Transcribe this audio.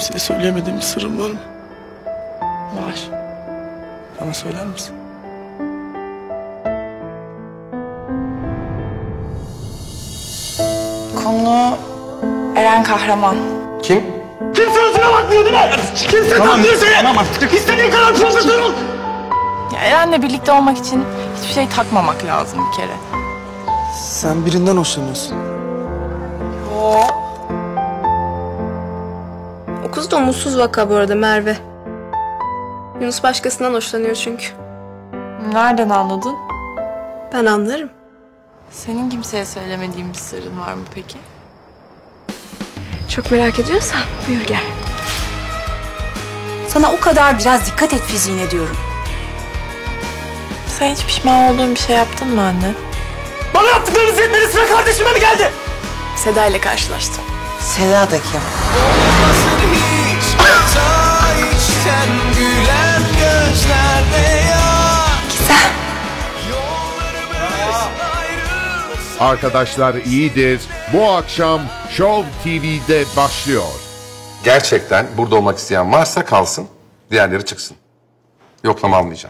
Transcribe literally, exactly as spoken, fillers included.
Kimseye söyleyemediğim sırrım var mı? Var. Bana söyler misin? Konu Eren Kahraman. Kim? Kimse yüzüne bakmıyor değil mi? Kimse tanımıyor seni. Tamam artık. İstediğin kadar profesör ol. Eren'le birlikte olmak için hiçbir şey takmamak lazım bir kere. Sen birinden hoşlanıyorsun. Yo. O kız da umutsuz vaka bu arada Merve. Yunus başkasından hoşlanıyor çünkü. Nereden anladın? Ben anlarım. Senin kimseye söylemediğin bir sırrın var mı peki? Çok merak ediyorsan buyur gel. Sana o kadar biraz dikkat et fiziğine diyorum. Sen hiç pişman olduğun bir şey yaptın mı anne? Bana yaptıklarınız yetmedi, sıra kardeşime mi geldi? Seda ile karşılaştım. Seda da kim? Güzel. Arkadaşlar iyidir. Bu akşam Show T V'de başlıyor. Gerçekten burada olmak isteyen varsa kalsın, diğerleri çıksın. Yoklama almayacağım.